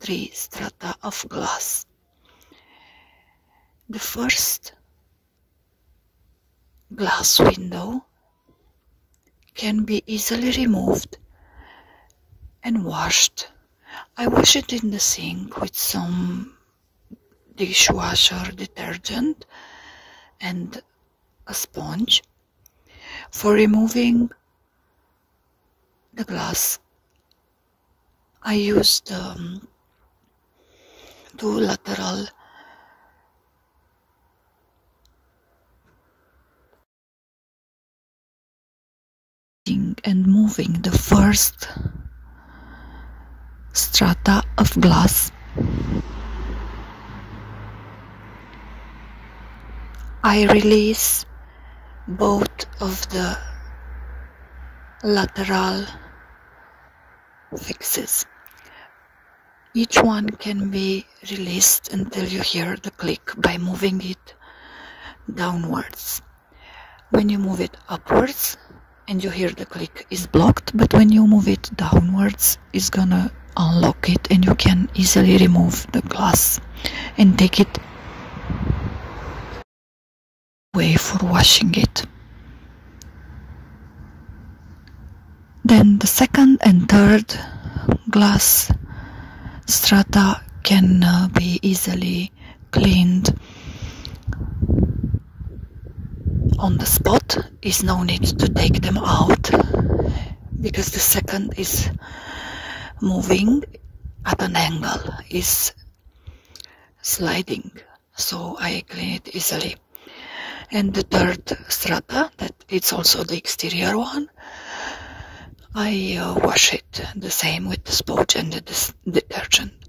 three strata of glass. The first glass window can be easily removed and washed. I wash it in the sink with some dishwasher detergent and a sponge for removing the glass. I used two lateral and moving the first strata of glass. I release both of the lateral fixes. Each one can be released until you hear the click by moving it downwards. When you move it upwards and you hear the click, is blocked, but when you move it downwards, it's gonna unlock it and you can easily remove the glass and take it away for washing it. Then the second and third glass strata can be easily cleaned on the spot. Is no need to take them out because the second is moving at an angle, is sliding, so I clean it easily. And the third strata, that it's also the exterior one, I wash it the same with the sponge and the detergent.